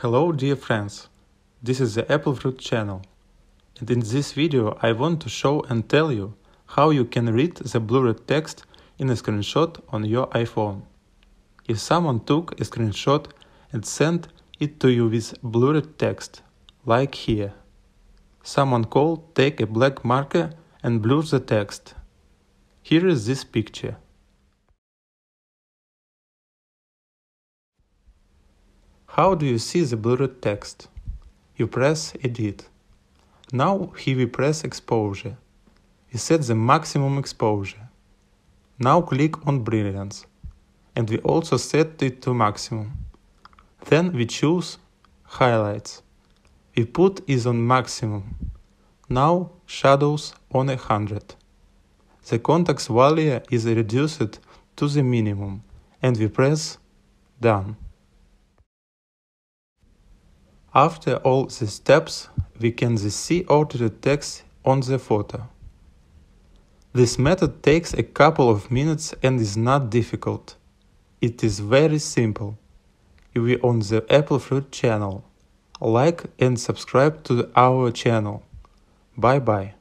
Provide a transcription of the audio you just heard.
Hello dear friends, this is the Apple Fruit channel, and in this video I want to show and tell you how you can read the blurred text in a screenshot on your iPhone. If someone took a screenshot and sent it to you with blurred text, like here. Someone called take a black marker and blur the text. Here is this picture. How do you see the blurred text? You press Edit. Now here we press Exposure. We set the maximum exposure. Now click on Brilliance. And we also set it to maximum. Then we choose Highlights. We put is on maximum. Now Shadows on 100. The contacts value is reduced to the minimum. And we press Done. After all the steps, we can see altered text on the photo. This method takes a couple of minutes and is not difficult. It is very simple. You are on the Apple Fruit channel. Like and subscribe to our channel. Bye bye.